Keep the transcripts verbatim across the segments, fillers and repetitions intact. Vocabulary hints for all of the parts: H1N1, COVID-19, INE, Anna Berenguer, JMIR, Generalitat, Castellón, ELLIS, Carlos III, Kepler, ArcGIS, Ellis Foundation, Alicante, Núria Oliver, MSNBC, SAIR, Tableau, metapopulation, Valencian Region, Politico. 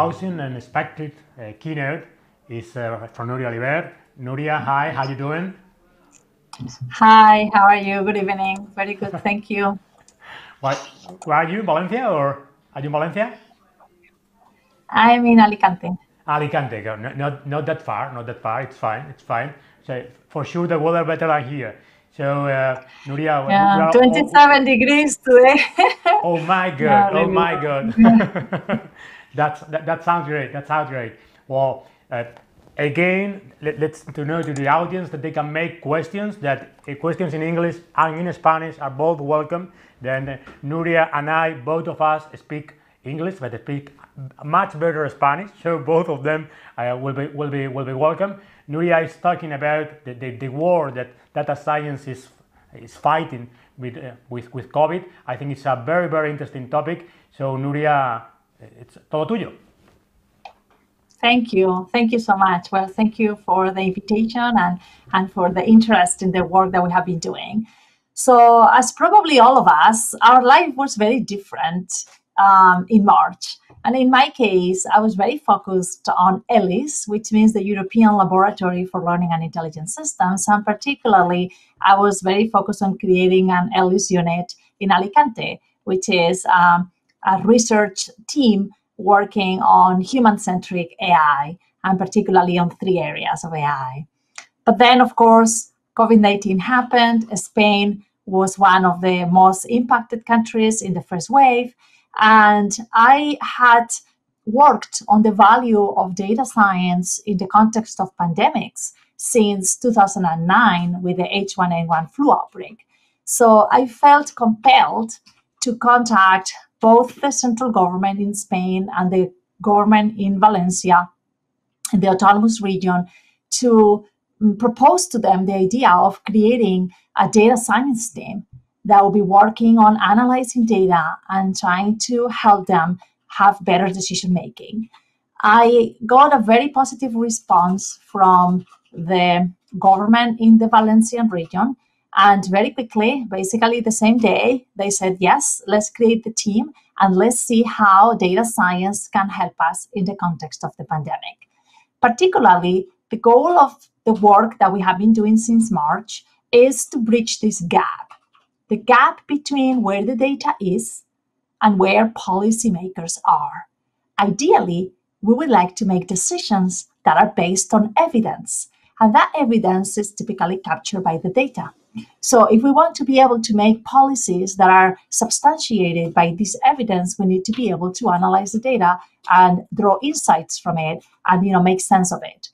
rousing and expected uh, keynote is uh, from Núria Oliver. Núria, hi, how you doing? Hi, how are you? Good evening. Very good, thank you. What, where are you, Valencia, or are you Valencia? I'm in Alicante. Alicante, no, not, not that far, not that far, it's fine, it's fine. So for sure the weather better than here. So, uh, Núria, yeah, twenty-seven all, degrees today. Oh my God, no, oh my God. That's, that, that sounds great, that sounds great. Well, uh, again, let, let's to know to the audience that they can make questions, that uh, questions in English and in Spanish are both welcome. Then uh, Núria and I, both of us speak English, but they speak much better Spanish, so both of them uh, will be will be will be welcome. Núria is talking about the, the, the war that data science is is fighting with uh, with with COVID. I think it's a very very interesting topic. So Núria, it's todo tuyo. Thank you, thank you so much. Well, thank you for the invitation and and for the interest in the work that we have been doing. So, as probably all of us, our life was very different um, in March. And in my case, I was very focused on ELLIS, which means the European Laboratory for Learning and Intelligent Systems. And particularly, I was very focused on creating an ELLIS unit in Alicante, which is um, a research team working on human-centric A I, and particularly on three areas of A I. But then, of course, COVID nineteen happened. Spain was one of the most impacted countries in the first wave. And I had worked on the value of data science in the context of pandemics since two thousand nine with the H one N one flu outbreak. So I felt compelled to contact both the central government in Spain and the government in Valencia, in the autonomous region, to propose to them the idea of creating a data science team that will be working on analyzing data and trying to help them have better decision making. I got a very positive response from the government in the Valencian region, and very quickly, basically the same day, they said, yes, let's create the team and let's see how data science can help us in the context of the pandemic. Particularly, the goal of the work that we have been doing since March is to bridge this gap. The gap between where the data is and where policymakers are. Ideally, we would like to make decisions that are based on evidence, and that evidence is typically captured by the data. So if we want to be able to make policies that are substantiated by this evidence, we need to be able to analyze the data and draw insights from it and, you know, make sense of it.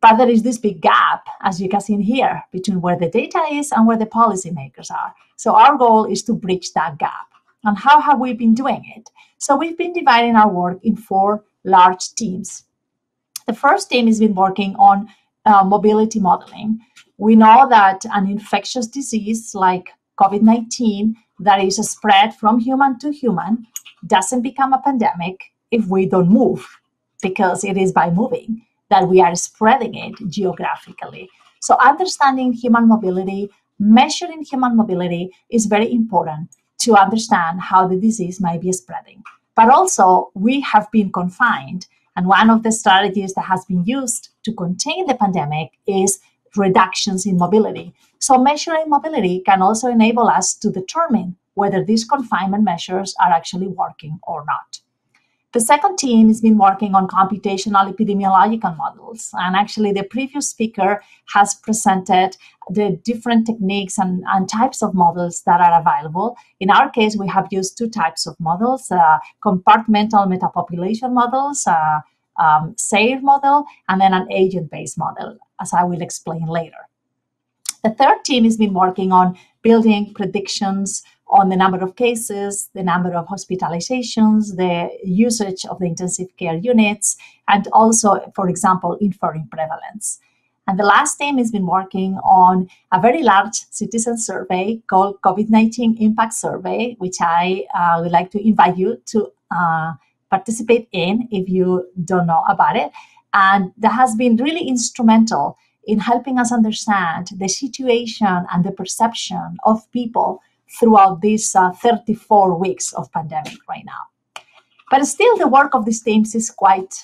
But there is this big gap, as you can see in here, between where the data is and where the policymakers are. So our goal is to bridge that gap. And how have we been doing it? So we've been dividing our work in four large teams. The first team has been working on uh, mobility modeling. We know that an infectious disease like COVID nineteen that is spread from human to human doesn't become a pandemic if we don't move, because it is by moving that we are spreading it geographically. So understanding human mobility, measuring human mobility is very important to understand how the disease might be spreading. But also, we have been confined, and one of the strategies that has been used to contain the pandemic is reductions in mobility. So measuring mobility can also enable us to determine whether these confinement measures are actually working or not. The second team has been working on computational epidemiological models, and actually the previous speaker has presented the different techniques and, and types of models that are available. In our case, we have used two types of models, uh, compartmental metapopulation models, uh, um, SAIR model, and then an agent-based model, as I will explain later. The third team has been working on building predictions on the number of cases, the number of hospitalizations, the usage of the intensive care units, and also, for example, inferring prevalence. And the last team has been working on a very large citizen survey called COVID nineteen Impact Survey, which I uh, would like to invite you to uh, participate in if you don't know about it. And that has been really instrumental in helping us understand the situation and the perception of people throughout these uh, thirty-four weeks of pandemic right now. But still, the work of these teams is quite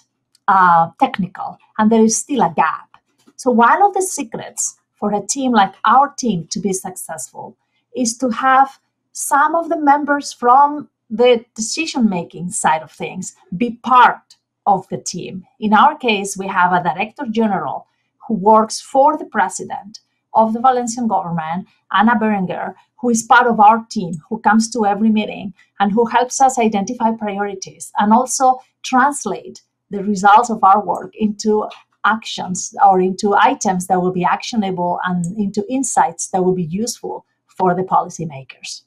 uh, technical, and there is still a gap. So one of the secrets for a team like our team to be successful is to have some of the members from the decision-making side of things be part of the team. In our case, we have a director general who works for the president of the Valencian government, Anna Berenguer, who is part of our team, who comes to every meeting and who helps us identify priorities and also translate the results of our work into actions or into items that will be actionable and into insights that will be useful for the policymakers.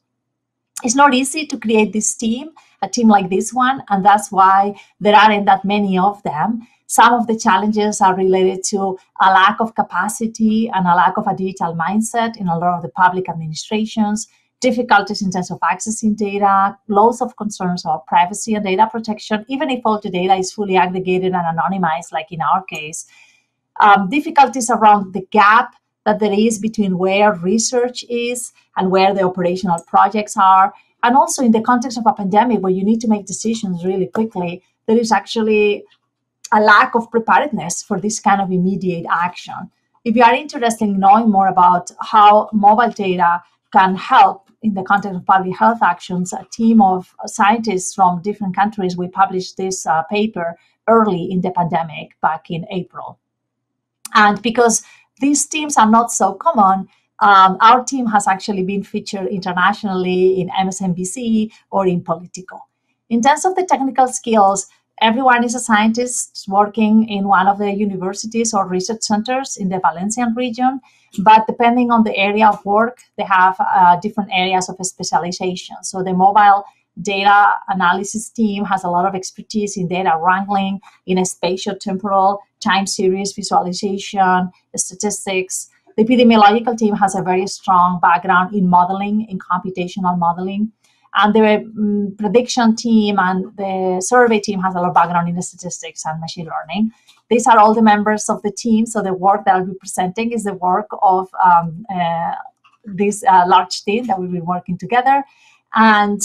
It's not easy to create this team, a team like this one, and that's why there aren't that many of them. Some of the challenges are related to a lack of capacity and a lack of a digital mindset in a lot of the public administrations, difficulties in terms of accessing data, lots of concerns about privacy and data protection, even if all the data is fully aggregated and anonymized, like in our case. Um, difficulties around the gap that there is between where research is and where the operational projects are. And also in the context of a pandemic where you need to make decisions really quickly, there is actually a lack of preparedness for this kind of immediate action. If you are interested in knowing more about how mobile data can help in the context of public health actions, a team of scientists from different countries, we published this uh, paper early in the pandemic back in April. And because these teams are not so common, um, our team has actually been featured internationally in M S N B C or in Politico. In terms of the technical skills, everyone is a scientist working in one of the universities or research centers in the Valencian region, but depending on the area of work, they have uh, different areas of specialization. So the mobile data analysis team has a lot of expertise in data wrangling, in a spatial-temporal, time series visualization, statistics. The epidemiological team has a very strong background in modeling, in computational modeling. And the prediction team and the survey team has a lot of background in the statistics and machine learning. These are all the members of the team. So the work that I'll be presenting is the work of um, uh, this uh, large team that we'll be working together. And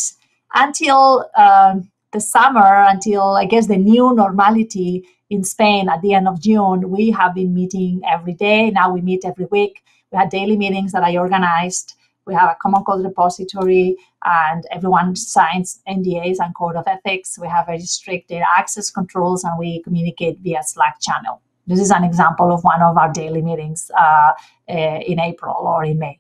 until uh, the summer, until I guess the new normality in Spain at the end of June, we have been meeting every day. Now we meet every week. We had daily meetings that I organized. We have a common code repository, and everyone signs N D As and code of ethics. We have very strict data access controls, and we communicate via Slack channel. This is an example of one of our daily meetings uh, in April or in May.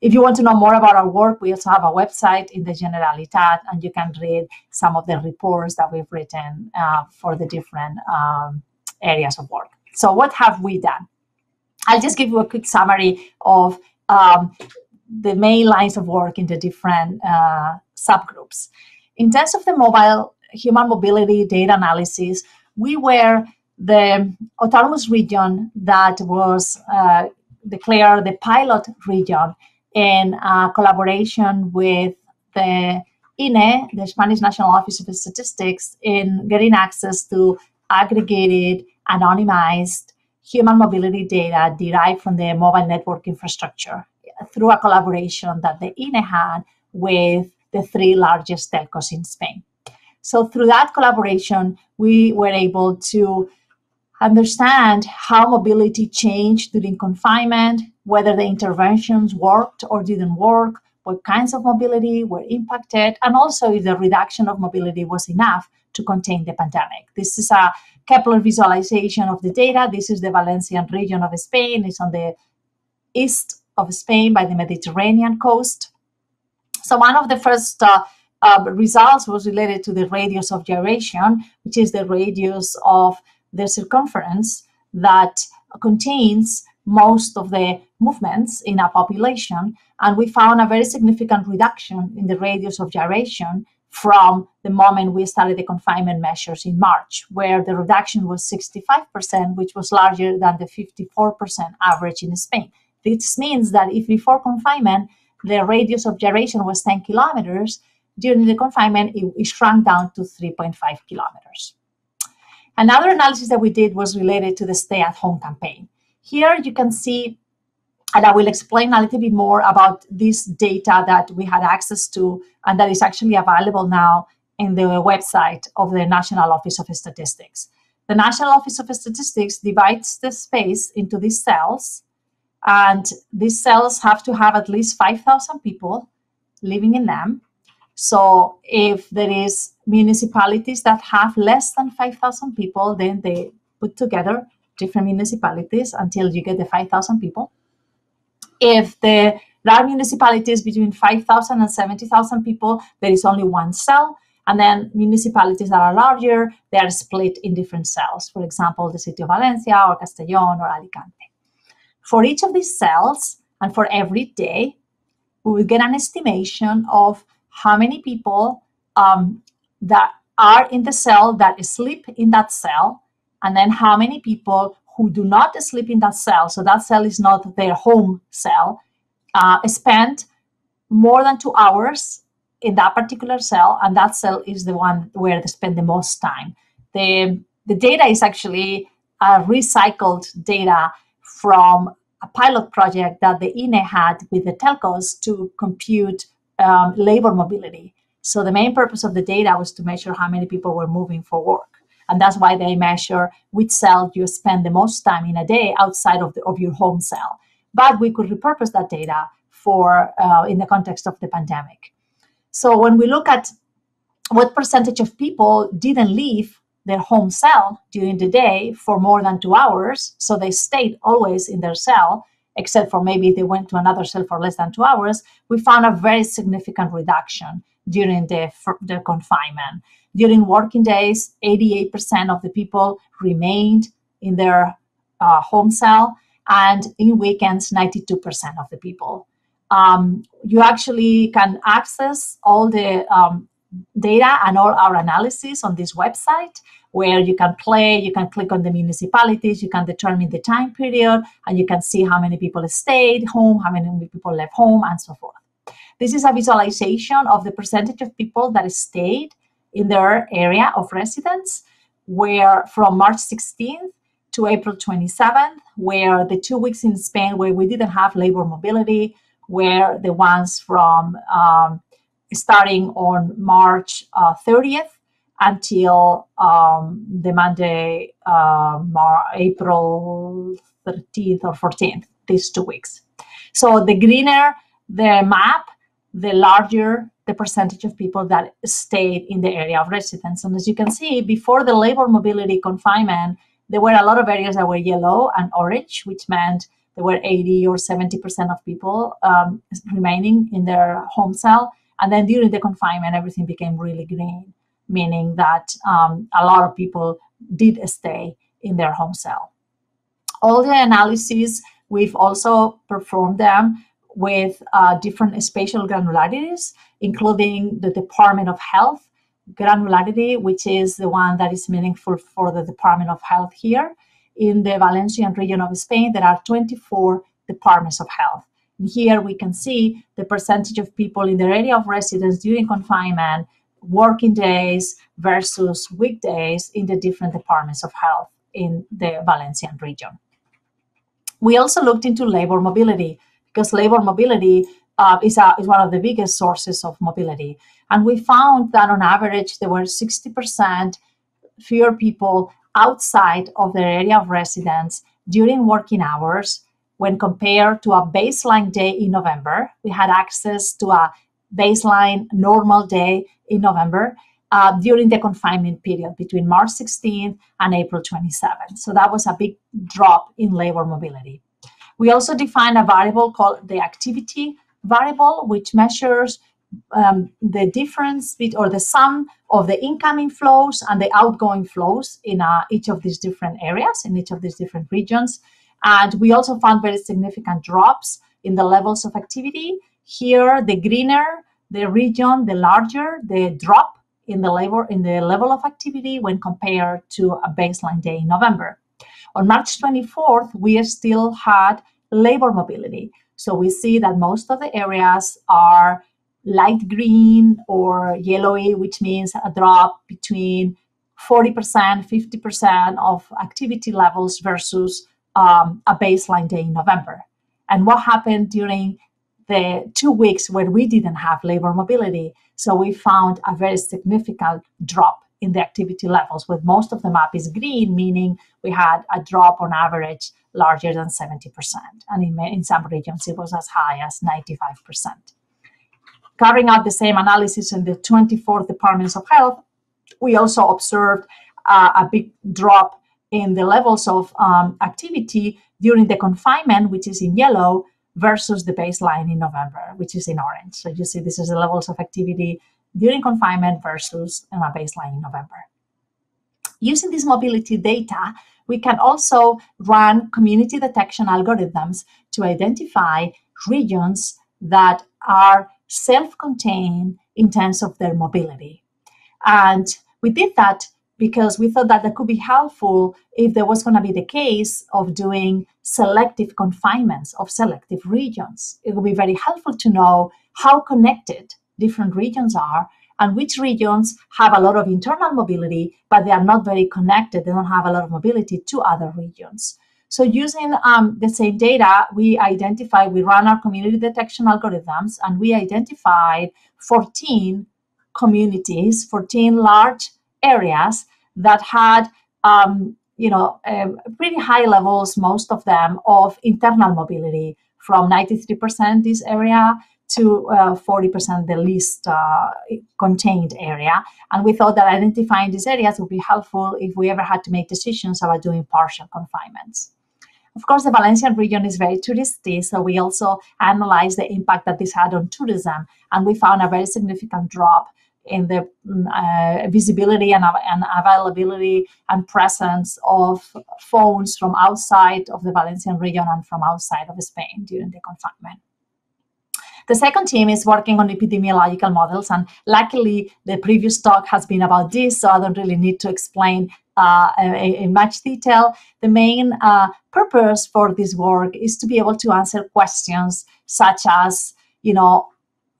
If you want to know more about our work, we also have a website in the Generalitat, and you can read some of the reports that we've written uh, for the different um, areas of work. So what have we done? I'll just give you a quick summary of um, the main lines of work in the different uh, subgroups. In terms of the mobile human mobility data analysis, we were the autonomous region that was uh, declared the pilot region in uh, collaboration with the I N E, the Spanish National Office of Statistics, in getting access to aggregated, anonymized human mobility data derived from the mobile network infrastructure, through a collaboration that the I N E had with the three largest telcos in Spain. So through that collaboration, we were able to understand how mobility changed during confinement, whether the interventions worked or didn't work, what kinds of mobility were impacted, and also if the reduction of mobility was enough to contain the pandemic. This is a Kepler visualization of the data. This is the Valencian region of Spain. It's on the east of Spain by the Mediterranean coast. So one of the first uh, uh, results was related to the radius of gyration, which is the radius of the circumference that contains most of the movements in a population. And we found a very significant reduction in the radius of gyration from the moment we started the confinement measures in March, where the reduction was sixty-five percent, which was larger than the fifty-four percent average in Spain. This means that if before confinement, the radius of gyration was ten kilometers, during the confinement, it, it shrunk down to three point five kilometers. Another analysis that we did was related to the stay-at-home campaign. Here you can see, and I will explain a little bit more about this data that we had access to and that is actually available now in the website of the National Office of Statistics. The National Office of Statistics divides the space into these cells, and these cells have to have at least five thousand people living in them. So if there is municipalities that have less than five thousand people, then they put together different municipalities until you get the five thousand people. If there are municipalities between five thousand and seventy thousand people, there is only one cell. And then municipalities that are larger, they are split in different cells. For example, the city of Valencia or Castellón or Alicante. For each of these cells and for every day, we will get an estimation of how many people um, that are in the cell that sleep in that cell, and then how many people who do not sleep in that cell, so that cell is not their home cell, uh, spend more than two hours in that particular cell, and that cell is the one where they spend the most time. The, the data is actually uh, recycled data from a pilot project that the I N E had with the telcos to compute um, labor mobility. So the main purpose of the data was to measure how many people were moving for work. And that's why they measure which cell you spend the most time in a day outside of, the, of your home cell. But we could repurpose that data for uh, in the context of the pandemic. So when we look at what percentage of people didn't leave their home cell during the day for more than two hours, so they stayed always in their cell, except for maybe they went to another cell for less than two hours, we found a very significant reduction during the, the confinement. During working days, eighty-eight percent of the people remained in their uh, home cell, and in weekends, ninety-two percent of the people. Um, you actually can access all the um, data and all our analysis on this website, where you can play, you can click on the municipalities, you can determine the time period, and you can see how many people stayed home, how many people left home, and so forth. This is a visualization of the percentage of people that stayed in their area of residence, where from March sixteenth to April twenty-seventh, where the two weeks in Spain where we didn't have labor mobility were the ones from um, starting on March thirtieth until um, the Monday, uh, April thirteenth or fourteenth, these two weeks. So the greener the map, the larger the percentage of people that stayed in the area of residence. And as you can see, before the labor mobility confinement, there were a lot of areas that were yellow and orange, which meant there were eighty or seventy percent of people um, remaining in their home cell. And then during the confinement, everything became really green, meaning that um, a lot of people did stay in their home cell. All the analyses, we've also performed them with uh, different spatial granularities, including the Department of Health granularity, which is the one that is meaningful for the Department of Health here. In the Valencian region of Spain, there are twenty-four departments of health. And here we can see the percentage of people in their area of residence during confinement, working days versus weekdays in the different departments of health in the Valencian region. We also looked into labor mobility, because labor mobility uh, is, a, is one of the biggest sources of mobility. And we found that on average, there were sixty percent fewer people outside of their area of residence during working hours when compared to a baseline day in November. We had access to a baseline normal day in November uh, during the confinement period between March sixteenth and April twenty-seventh. So that was a big drop in labor mobility. We also define a variable called the activity variable, which measures um, the difference with, or the sum of the incoming flows and the outgoing flows in uh, each of these different areas, in each of these different regions. And we also found very significant drops in the levels of activity. Here, the greener the region, the larger the drop in the labor, in the level of activity when compared to a baseline day in November. On March twenty-fourth, we still had labor mobility. So we see that most of the areas are light green or yellowy, which means a drop between forty percent, fifty percent of activity levels versus um, a baseline day in November. And what happened during the two weeks where we didn't have labor mobility. So we found a very significant drop in the activity levels, with most of the map is green, meaning we had a drop on average larger than seventy percent. And in, in some regions, it was as high as ninety-five percent. Carrying out the same analysis in the twenty-four departments of health, we also observed uh, a big drop in the levels of um, activity during the confinement, which is in yellow, versus the baseline in November, which is in orange. So you see, this is the levels of activity during confinement versus a baseline in November. Using this mobility data, we can also run community detection algorithms to identify regions that are self-contained in terms of their mobility. And we did that because we thought that that could be helpful if there was going to be the case of doing selective confinements of selective regions. It would be very helpful to know how connected different regions are and which regions have a lot of internal mobility, but they are not very connected. They don't have a lot of mobility to other regions. So using um, the same data, we identified, we ran our community detection algorithms, and we identified fourteen communities, fourteen large areas that had, um, you know, um, pretty high levels, most of them, of internal mobility, from ninety-three percent this area to uh, forty percent the least uh, contained area. And we thought that identifying these areas would be helpful if we ever had to make decisions about doing partial confinements. Of course, the Valencian region is very touristy, so we also analyzed the impact that this had on tourism, and we found a very significant drop in the uh, visibility and, and availability and presence of phones from outside of the Valencian region and from outside of Spain during the confinement. The second team is working on epidemiological models, and luckily the previous talk has been about this, so I don't really need to explain uh, in much detail. The main uh, purpose for this work is to be able to answer questions such as, you know,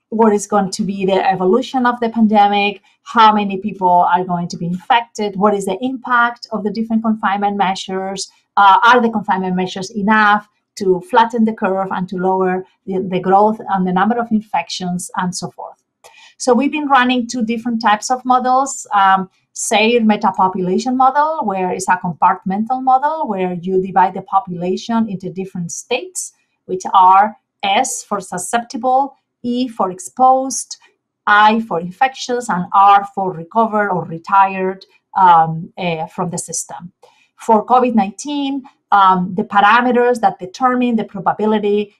what is going to be the evolution of the pandemic, how many people are going to be infected, what is the impact of the different confinement measures, uh, are the confinement measures enough to flatten the curve and to lower the, the growth and the number of infections, and so forth. So we've been running two different types of models. Um, SAIR metapopulation model, where it's a compartmental model, where you divide the population into different states, which are S for susceptible, E for exposed, I for infectious, and R for recovered or retired um, uh, from the system. For COVID nineteen, um, the parameters that determine the probability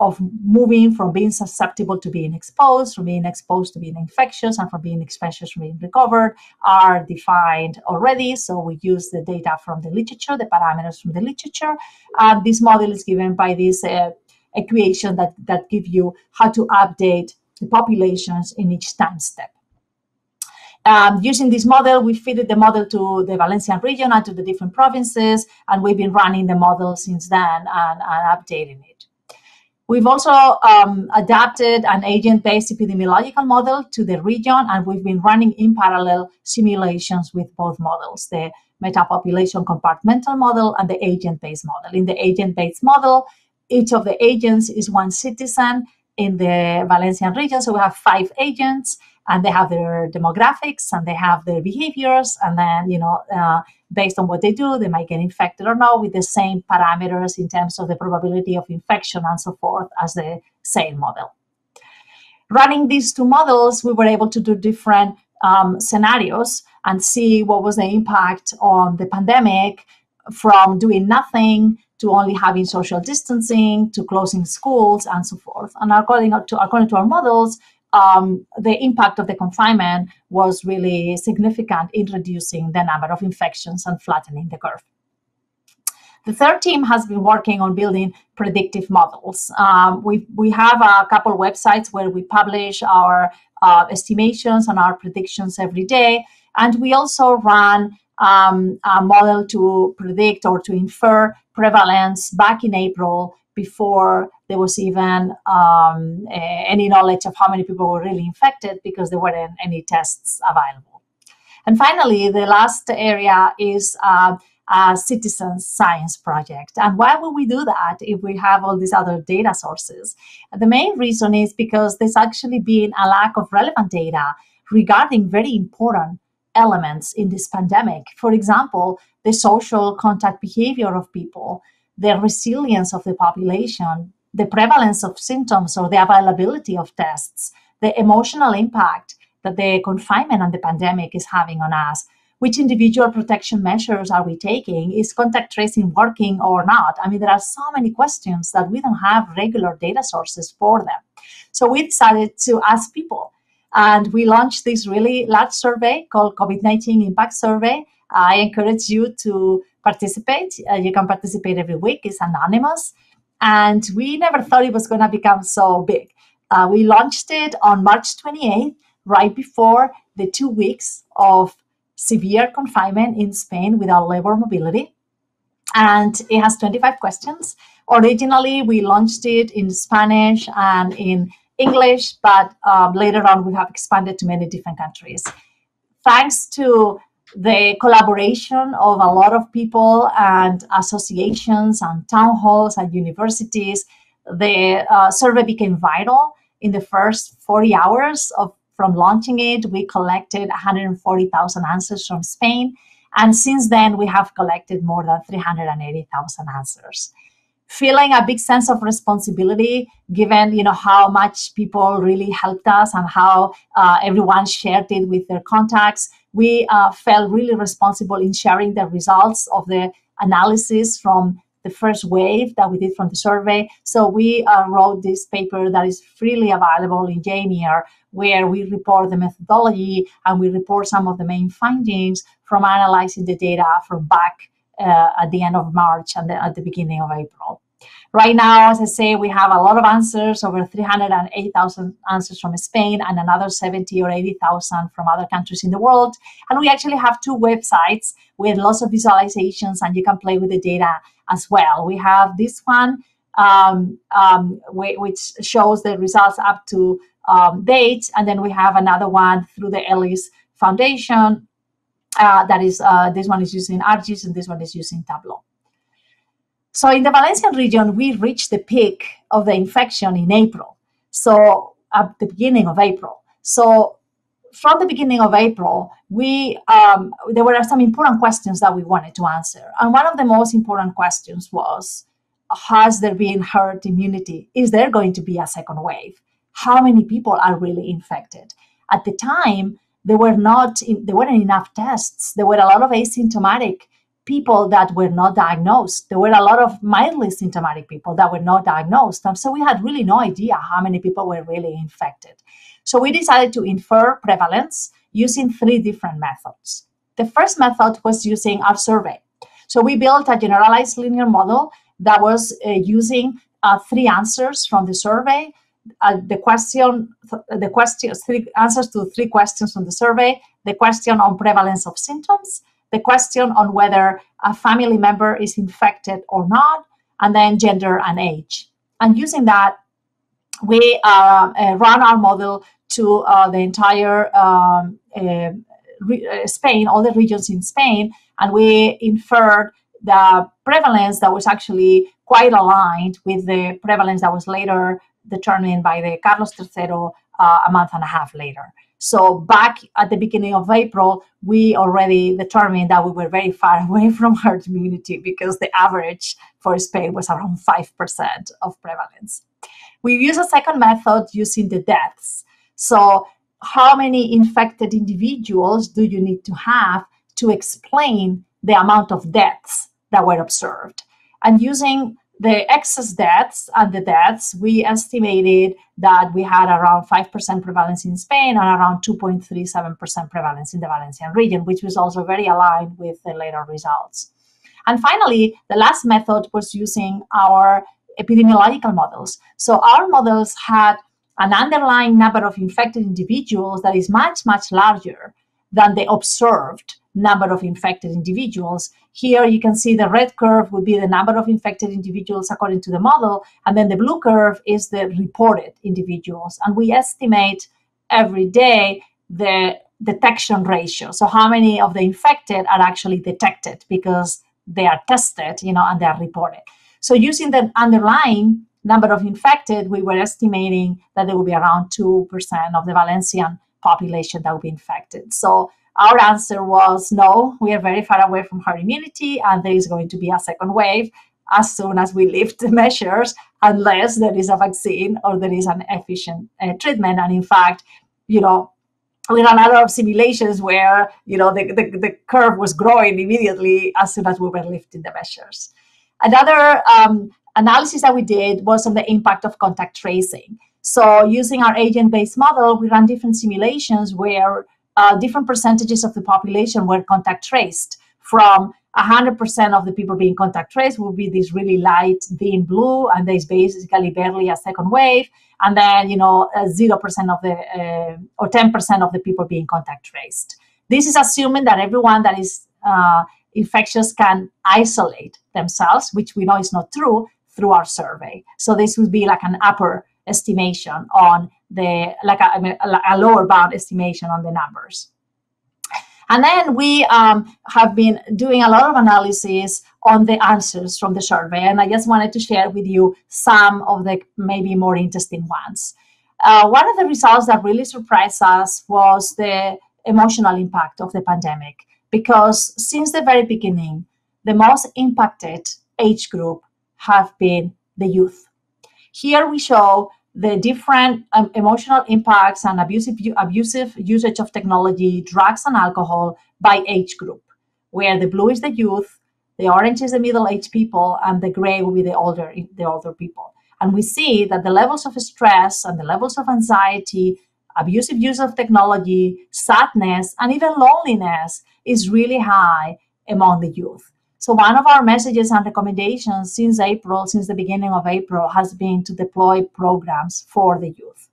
of moving from being susceptible to being exposed, from being exposed to being infectious, and from being infectious to being recovered are defined already. So we use the data from the literature, the parameters from the literature. Uh, this model is given by this uh, equation that, that give you how to update the populations in each time step. Um, using this model, we fitted the model to the Valencian region and to the different provinces, and we've been running the model since then and, and updating it. We've also um, adapted an agent-based epidemiological model to the region, and we've been running in parallel simulations with both models, the metapopulation compartmental model and the agent-based model. In the agent-based model, each of the agents is one citizen in the Valencian region, so we have five agents, and they have their demographics, and they have their behaviors, and then, you know, uh, based on what they do, they might get infected or not, with the same parameters in terms of the probability of infection and so forth as the same model. Running these two models, we were able to do different um, scenarios and see what was the impact on the pandemic, from doing nothing to only having social distancing, to closing schools, and so forth. And according to, according to our models, um, the impact of the confinement was really significant in reducing the number of infections and flattening the curve. The third team has been working on building predictive models. Um, we, we have a couple websites where we publish our uh, estimations and our predictions every day, and we also run Um, a model to predict or to infer prevalence back in April, before there was even um, a, any knowledge of how many people were really infected, because there weren't any tests available. And finally, the last area is uh, a citizen science project. And why would we do that if we have all these other data sources? The main reason is because there's actually been a lack of relevant data regarding very important elements in this pandemic. For example, the social contact behavior of people, the resilience of the population, the prevalence of symptoms or the availability of tests, the emotional impact that the confinement and the pandemic is having on us, which individual protection measures are we taking, is contact tracing working or not? I mean, there are so many questions that we don't have regular data sources for them. So we decided to ask people, and we launched this really large survey called COVID nineteen Impact Survey. I encourage you to participate. Uh, you can participate every week. It's anonymous. And we never thought it was going to become so big. Uh, we launched it on March twenty-eighth, right before the two weeks of severe confinement in Spain without labor mobility. And it has twenty-five questions. Originally, we launched it in Spanish and in English, but um, later on, we have expanded to many different countries. Thanks to the collaboration of a lot of people and associations and town halls and universities, the uh, survey became viral. In the first forty hours of from launching it, we collected one hundred forty thousand answers from Spain. And since then, we have collected more than three hundred eighty thousand answers. Feeling a big sense of responsibility, given you know how much people really helped us and how uh, everyone shared it with their contacts, we uh, felt really responsible in sharing the results of the analysis from the first wave that we did from the survey. So we uh, wrote this paper that is freely available in J M I R, where we report the methodology and we report some of the main findings from analyzing the data from back Uh, at the end of March and the, at the beginning of April. Right now, as I say, we have a lot of answers, over three hundred eight thousand answers from Spain and another seventy or eighty thousand from other countries in the world. And we actually have two websites with lots of visualizations, and you can play with the data as well. We have this one, um, um, which shows the results up to um, date. And then we have another one through the Ellis Foundation. Uh, that is, uh, this one is using ArcGIS and this one is using Tableau. So in the Valencian region, we reached the peak of the infection in April. So at the beginning of April. So from the beginning of April, we um, there were some important questions that we wanted to answer. And one of the most important questions was, has there been herd immunity? Is there going to be a second wave? How many people are really infected? At the time, There were not there weren't enough tests. There were a lot of asymptomatic people that were not diagnosed. There were a lot of mildly symptomatic people that were not diagnosed. And so we had really no idea how many people were really infected. So we decided to infer prevalence using three different methods. The first method was using our survey. So we built a generalized linear model that was uh, using uh, three answers from the survey. Uh, the question, the questions, three answers to three questions from the survey, the question on prevalence of symptoms, the question on whether a family member is infected or not, and then gender and age. And using that, we uh, uh, ran our model to uh, the entire um, uh, Spain, all the regions in Spain, and we inferred the prevalence that was actually quite aligned with the prevalence that was later determined by the Carlos the third uh, a month and a half later. So back at the beginning of April, we already determined that we were very far away from herd immunity because the average for Spain was around five percent of prevalence. We used a second method using the deaths. So how many infected individuals do you need to have to explain the amount of deaths that were observed? And using the excess deaths and the deaths, we estimated that we had around five percent prevalence in Spain and around two point three seven percent prevalence in the Valencian region, which was also very aligned with the later results. And finally, the last method was using our epidemiological models. So our models had an underlying number of infected individuals that is much, much larger than the observed number of infected individuals. Here you can see the red curve would be the number of infected individuals according to the model, and then the blue curve is the reported individuals. And we estimate every day the detection ratio. So how many of the infected are actually detected because they are tested, you know, and they are reported. So using the underlying number of infected, we were estimating that there would be around two percent of the Valencian population that would be infected. So our answer was no, we are very far away from herd immunity, and there is going to be a second wave as soon as we lift the measures, unless there is a vaccine or there is an efficient uh, treatment. And in fact, you know, we ran a lot of simulations where, you know, the, the, the curve was growing immediately as soon as we were lifting the measures. Another um, analysis that we did was on the impact of contact tracing. So using our agent-based model, we ran different simulations where uh, different percentages of the population were contact traced. From one hundred percent of the people being contact traced would be this really light, thin blue, and there's basically barely a second wave. And then, you know, zero percent of the, uh, or ten percent of the people being contact traced. This is assuming that everyone that is uh, infectious can isolate themselves, which we know is not true, through our survey. So this would be like an upper estimation on the, like a, I mean, a lower bound estimation on the numbers. And then we um, have been doing a lot of analysis on the answers from the survey. And I just wanted to share with you some of the maybe more interesting ones. Uh, one of the results that really surprised us was the emotional impact of the pandemic, because since the very beginning, the most impacted age group have been the youth. Here we show the different um, emotional impacts and abusive, abusive usage of technology, drugs and alcohol by age group, where the blue is the youth, the orange is the middle-aged people, and the gray will be the older, the older people. And we see that the levels of stress and the levels of anxiety, abusive use of technology, sadness, and even loneliness is really high among the youth. So one of our messages and recommendations since April, since the beginning of April, has been to deploy programs for the youth.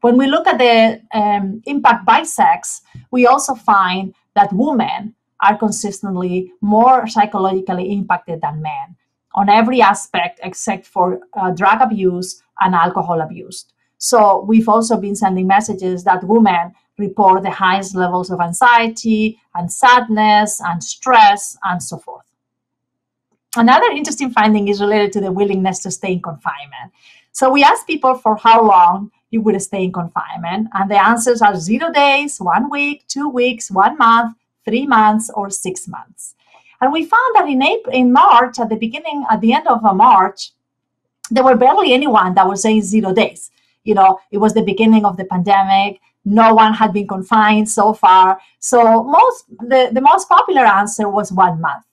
When we look at the um, impact by sex, we also find that women are consistently more psychologically impacted than men on every aspect except for uh, drug abuse and alcohol abuse. So we've also been sending messages that women report the highest levels of anxiety and sadness and stress and so forth. Another interesting finding is related to the willingness to stay in confinement. So we asked people for how long you would stay in confinement, and the answers are zero days, one week, two weeks, one month, three months, or six months. And we found that in April, in March, at the beginning, at the end of March, there were barely anyone that was saying zero days. You know, it was the beginning of the pandemic. No one had been confined so far. So most the, the most popular answer was one month.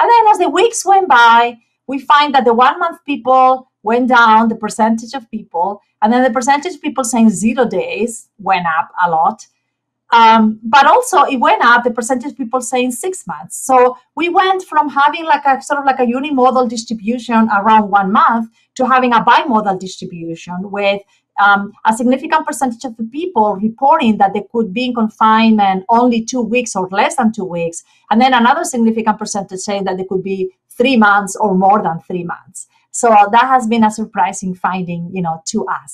And then as the weeks went by, we find that the one month people went down, the percentage of people, and then the percentage of people saying zero days went up a lot. Um, but also it went up, the percentage of people saying six months. So we went from having like a sort of like a unimodal distribution around one month to having a bimodal distribution with Um, a significant percentage of the people reporting that they could be in confinement only two weeks or less than two weeks. And then another significant percentage saying that they could be three months or more than three months. So that has been a surprising finding, you know, to us.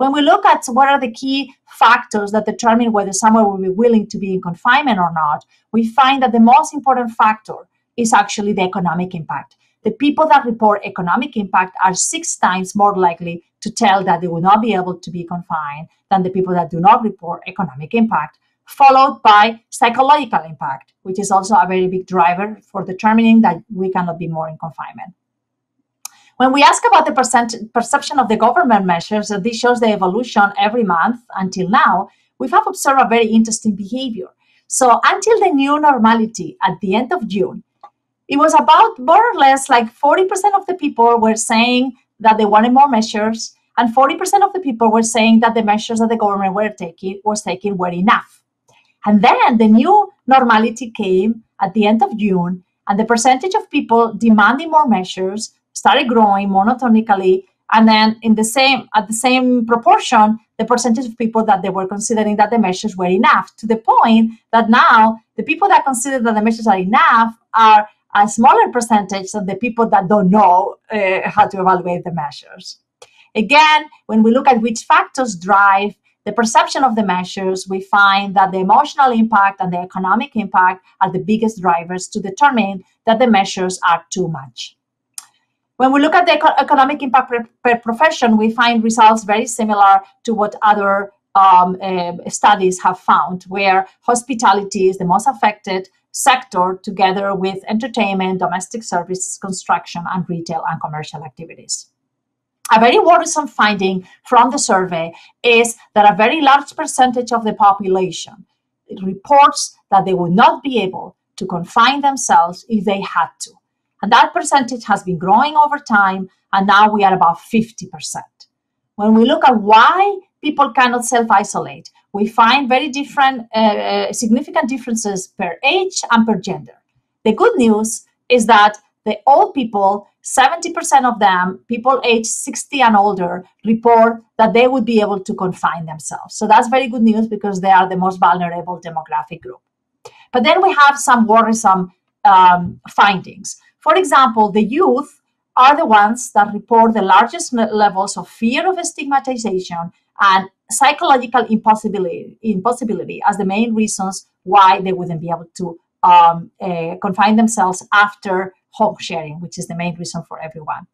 When we look at what are the key factors that determine whether someone will be willing to be in confinement or not, we find that the most important factor is actually the economic impact. The people that report economic impact are six times more likely to tell that they will not be able to be confined than the people that do not report economic impact, followed by psychological impact, which is also a very big driver for determining that we cannot be more in confinement. When we ask about the percent, perception of the government measures, so this shows the evolution every month until now, we have observed a very interesting behavior. So until the new normality at the end of June, it was about more or less like forty percent of the people were saying that they wanted more measures, and forty percent of the people were saying that the measures that the government were taking, was taking were enough. And then the new normality came at the end of June, and the percentage of people demanding more measures started growing monotonically, and then in the same, at the same proportion, the percentage of people that they were considering that the measures were enough, to the point that now the people that consider that the measures are enough are a smaller percentage of the people that don't know uh, how to evaluate the measures. Again, when we look at which factors drive the perception of the measures, we find that the emotional impact and the economic impact are the biggest drivers to determine that the measures are too much. When we look at the eco economic impact per, per profession, we find results very similar to what other um, uh, studies have found, where hospitality is the most affected sector, together with entertainment, domestic services, construction, and retail and commercial activities. A very worrisome finding from the survey is that a very large percentage of the population reports that they would not be able to confine themselves if they had to. And that percentage has been growing over time, and now we are about fifty percent. When we look at why people cannot self-isolate, we find very different, uh, significant differences per age and per gender. The good news is that the old people, seventy percent of them, people aged sixty and older, report that they would be able to confine themselves. So that's very good news, because they are the most vulnerable demographic group. But then we have some worrisome um, findings. For example, the youth are the ones that report the largest levels of fear of stigmatization and psychological impossibility, impossibility as the main reasons why they wouldn't be able to um, uh, confine themselves after home sharing, which is the main reason for everyone.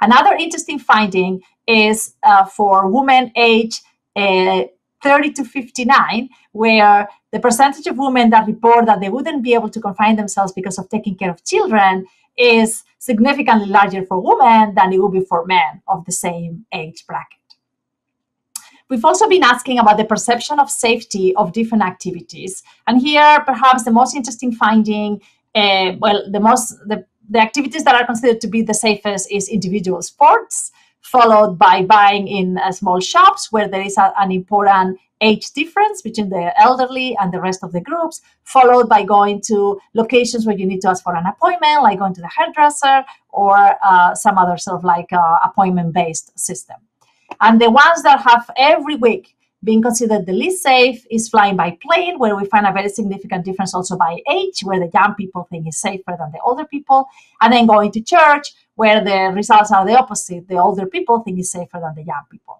Another interesting finding is uh, for women age uh, thirty to fifty-nine, where the percentage of women that report that they wouldn't be able to confine themselves because of taking care of children is significantly larger for women than it would be for men of the same age bracket. We've also been asking about the perception of safety of different activities. And here, perhaps the most interesting finding, uh, well, the most, the, the activities that are considered to be the safest is individual sports, followed by buying in uh, small shops where there is a, an important age difference between the elderly and the rest of the groups, followed by going to locations where you need to ask for an appointment, like going to the hairdresser or uh, some other sort of like uh, appointment-based system. And the ones that have every week being considered the least safe is flying by plane, where we find a very significant difference also by age, where the young people think is safer than the older people, and then going to church, where the results are the opposite. The older people think is safer than the young people.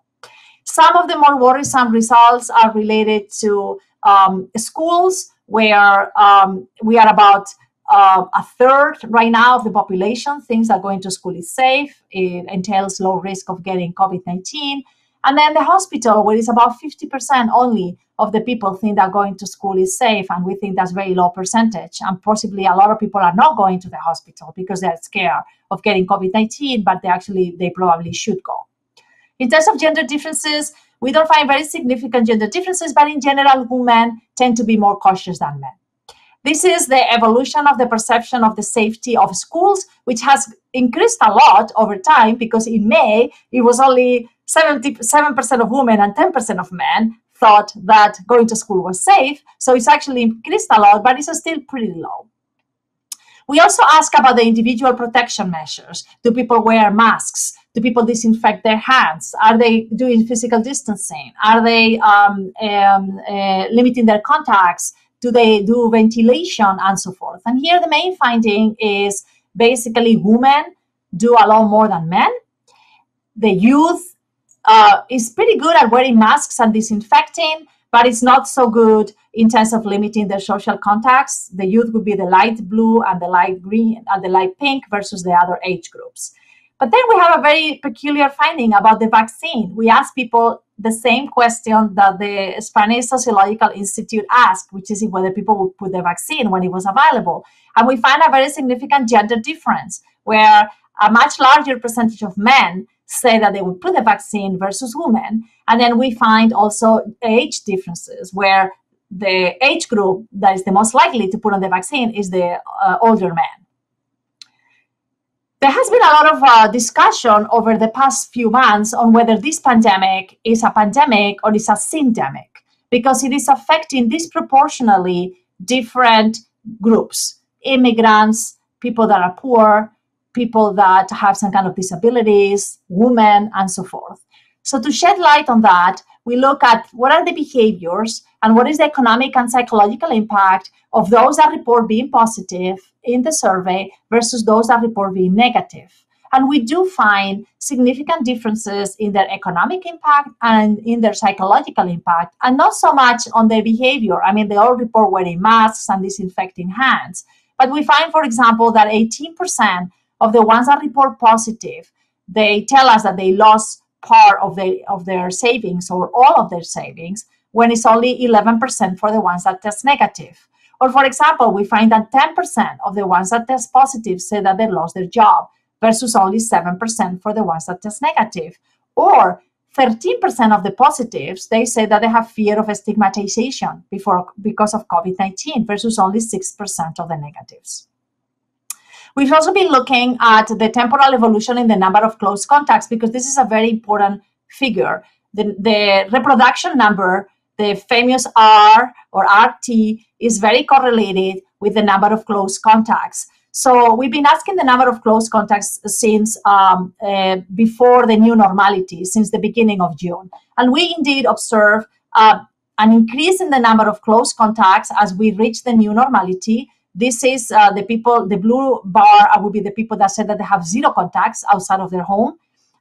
Some of the more worrisome results are related to um, schools, where um, we are about uh, a third right now of the population thinks that going to school is safe. It entails low risk of getting COVID nineteen. And then the hospital, where it's about fifty percent only of the people think that going to school is safe, and we think that's a very low percentage. And possibly a lot of people are not going to the hospital because they're scared of getting COVID nineteen, but they actually, they probably should go. In terms of gender differences, we don't find very significant gender differences, but in general, women tend to be more cautious than men. This is the evolution of the perception of the safety of schools, which has increased a lot over time, because in May, it was only seventy-seven percent of women and ten percent of men thought that going to school was safe. So it's actually increased a lot, but it's still pretty low. We also ask about the individual protection measures. Do people wear masks? Do people disinfect their hands? Are they doing physical distancing? Are they um, um, uh, limiting their contacts? Do they do ventilation and so forth? And here the main finding is basically women do a lot more than men. The youth uh, is pretty good at wearing masks and disinfecting, but it's not so good in terms of limiting their social contacts. The youth would be the light blue and the light green and the light pink versus the other age groups. But then we have a very peculiar finding about the vaccine. We asked people the same question that the Spanish Sociological Institute asked, which is whether people would put the vaccine when it was available. And we find a very significant gender difference, where a much larger percentage of men say that they would put the vaccine versus women. And then we find also age differences, where the age group that is the most likely to put on the vaccine is the uh, older men. There has been a lot of uh, discussion over the past few months on whether this pandemic is a pandemic or is a syndemic, because it is affecting disproportionately different groups: immigrants, people that are poor, people that have some kind of disabilities, women, and so forth. So to shed light on that, we look at what are the behaviors and what is the economic and psychological impact of those that report being positive in the survey versus those that report being negative. And we do find significant differences in their economic impact and in their psychological impact, and not so much on their behavior. I mean, they all report wearing masks and disinfecting hands. But we find, for example, that eighteen percent of the ones that report positive, they tell us that they lost part of, the, of their savings or all of their savings, when it's only eleven percent for the ones that test negative. Or, for example, we find that ten percent of the ones that test positive say that they lost their job, versus only seven percent for the ones that test negative. Or thirteen percent of the positives, they say that they have fear of stigmatization before, because of COVID nineteen, versus only six percent of the negatives. We've also been looking at the temporal evolution in the number of close contacts, because this is a very important figure. The, the reproduction number, the famous R or R T, is very correlated with the number of close contacts. So we've been asking the number of close contacts since um, uh, before the new normality, since the beginning of June. And we indeed observe uh, an increase in the number of close contacts as we reach the new normality. This is uh, the people, the blue bar will be the people that said that they have zero contacts outside of their home.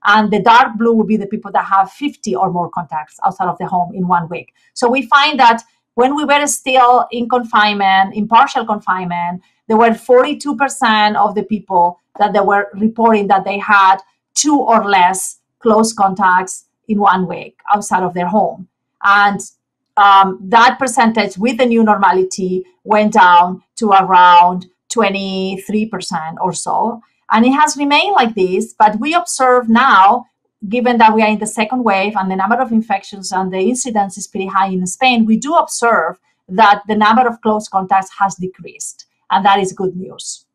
And the dark blue will be the people that have fifty or more contacts outside of the home in one week. So we find that when we were still in confinement, in partial confinement, there were forty-two percent of the people that they were reporting that they had two or less close contacts in one week outside of their home. And um, that percentage with the new normality went down to around twenty-three percent or so. And it has remained like this, but we observe now, given that we are in the second wave and the number of infections and the incidence is pretty high in Spain, we do observe that the number of close contacts has decreased, and that is good news.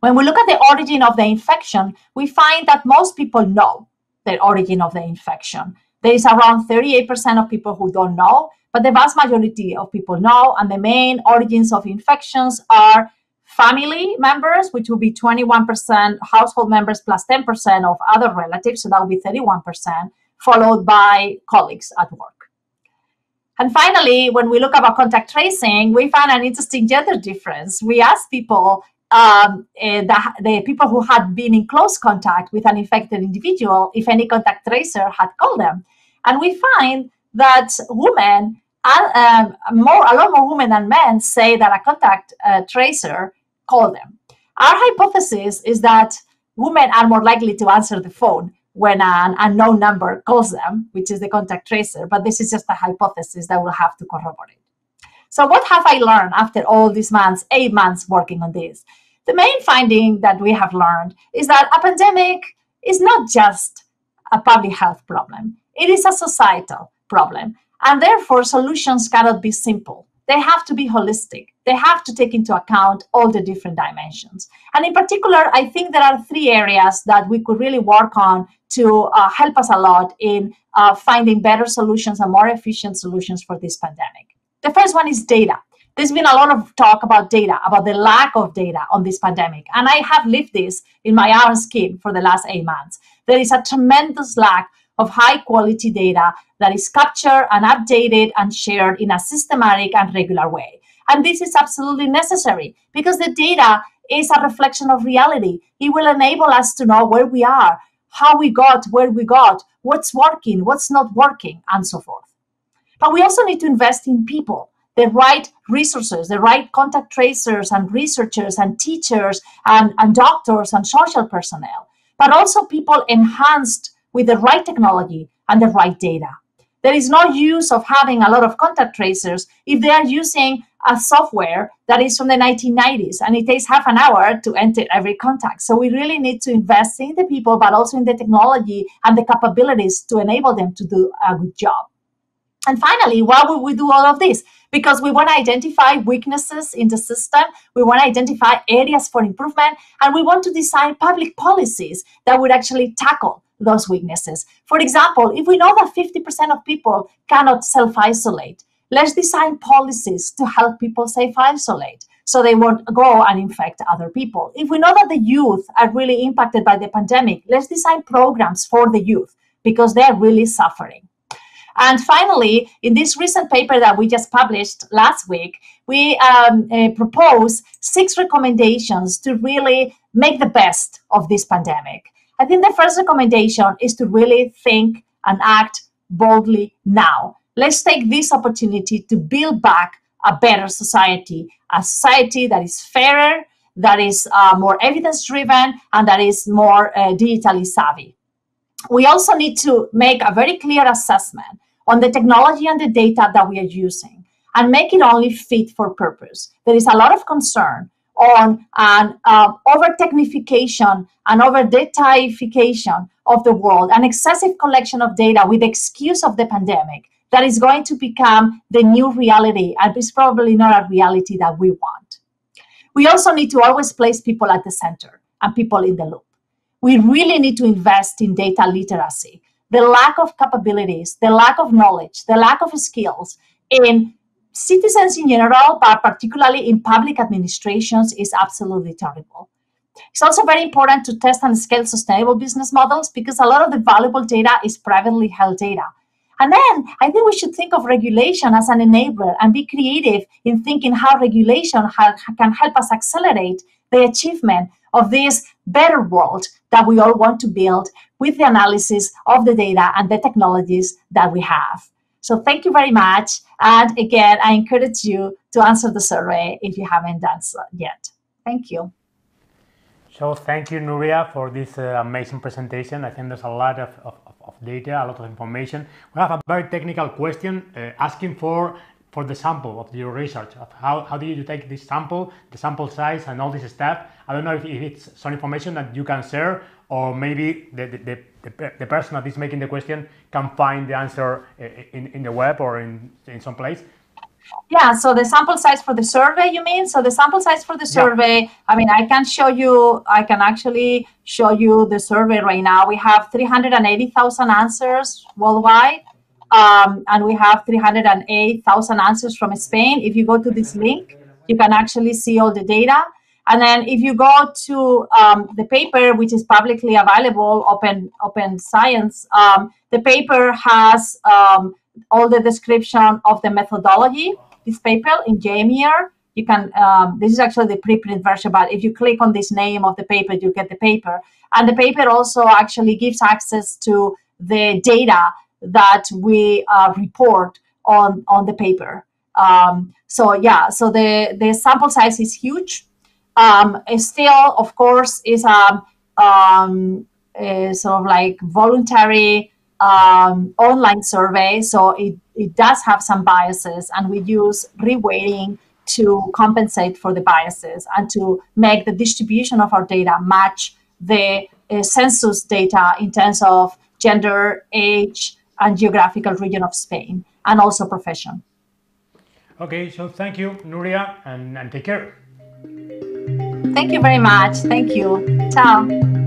When we look at the origin of the infection, we find that most people know the origin of the infection. There is around thirty-eight percent of people who don't know, but the vast majority of people know, and the main origins of infections are family members, which will be twenty-one percent, household members plus ten percent of other relatives, so that will be thirty-one percent, followed by colleagues at work. And finally, when we look about contact tracing, we found an interesting gender difference. We asked people, um, uh, the, the people who had been in close contact with an infected individual, if any contact tracer had called them. And we find that women, uh, um, more, a lot more women than men say that a contact uh, tracer called them. Our hypothesis is that women are more likely to answer the phone when an unknown number calls them, which is the contact tracer, but this is just a hypothesis that we'll have to corroborate. So what have I learned after all these months, eight months working on this? The main finding that we have learned is that a pandemic is not just a public health problem. It is a societal problem, and therefore solutions cannot be simple. They have to be holistic. They have to take into account all the different dimensions. And in particular, I think there are three areas that we could really work on to uh, help us a lot in uh, finding better solutions and more efficient solutions for this pandemic. The first one is data. There's been a lot of talk about data, about the lack of data on this pandemic. And I have lived this in my own skin for the last eight months. There is a tremendous lack of high quality data that is captured and updated and shared in a systematic and regular way. And this is absolutely necessary because the data is a reflection of reality. It will enable us to know where we are, how we got, where we got, what's working, what's not working, and so forth. But we also need to invest in people, the right resources, the right contact tracers and researchers and teachers and, and doctors and social personnel, but also people enhanced with the right technology and the right data. There is no use of having a lot of contact tracers if they are using a software that is from the nineteen nineties and it takes half an hour to enter every contact. So we really need to invest in the people, but also in the technology and the capabilities to enable them to do a good job. And finally, why would we do all of this? Because we want to identify weaknesses in the system, we want to identify areas for improvement, and we want to design public policies that would actually tackle those weaknesses. For example, if we know that fifty percent of people cannot self-isolate, let's design policies to help people self-isolate so they won't go and infect other people. If we know that the youth are really impacted by the pandemic, let's design programs for the youth because they're really suffering. And finally, in this recent paper that we just published last week, we um, uh, propose six recommendations to really make the best of this pandemic. I think the first recommendation is to really think and act boldly now. Let's take this opportunity to build back a better society, a society that is fairer, that is uh, more evidence-driven, and that is more uh, digitally savvy. We also need to make a very clear assessment on the technology and the data that we are using and make it only fit for purpose. There is a lot of concern on an uh, over-technification and over-dataification of the world, an excessive collection of data with the excuse of the pandemic that is going to become the new reality, and it's probably not a reality that we want. We also need to always place people at the center and people in the loop. We really need to invest in data literacy. The lack of capabilities, the lack of knowledge, the lack of skills in citizens in general, but particularly in public administrations, is absolutely terrible. It's also very important to test and scale sustainable business models, because a lot of the valuable data is privately held data. And then I think we should think of regulation as an enabler and be creative in thinking how regulation can help us accelerate the achievement of this better world that we all want to build with the analysis of the data and the technologies that we have. So thank you very much. And again, I encourage you to answer the survey if you haven't done so yet. Thank you. So thank you, Núria, for this uh, amazing presentation. I think there's a lot of, of, of data, a lot of information. We have a very technical question uh, asking for for the sample of your research, of how, how do you take this sample, the sample size and all this stuff. I don't know if, if it's some information that you can share, or maybe the, the, the, the person that is making the question can find the answer in, in the web or in, in some place. Yeah, so the sample size for the survey, you mean? So the sample size for the survey, yeah. I mean, I can show you, I can actually show you the survey right now. We have three hundred eighty thousand answers worldwide. Um, and we have three hundred eight thousand answers from Spain. If you go to this link, you can actually see all the data. And then if you go to um, the paper, which is publicly available, open, open science, um, the paper has um, all the description of the methodology. This paper in J M I R, you can, um, this is actually the preprint version, but if you click on this name of the paper, you get the paper. And the paper also actually gives access to the data that we uh, report on on the paper. Um, so yeah, so the the sample size is huge. Um, still, of course, is a, um, a sort of like voluntary um, online survey, so it it does have some biases, and we use reweighting to compensate for the biases and to make the distribution of our data match the uh, census data in terms of gender, age, and geographical region of Spain, and also profession. Okay, so thank you, Núria, and, and take care. Thank you very much. Thank you. Ciao.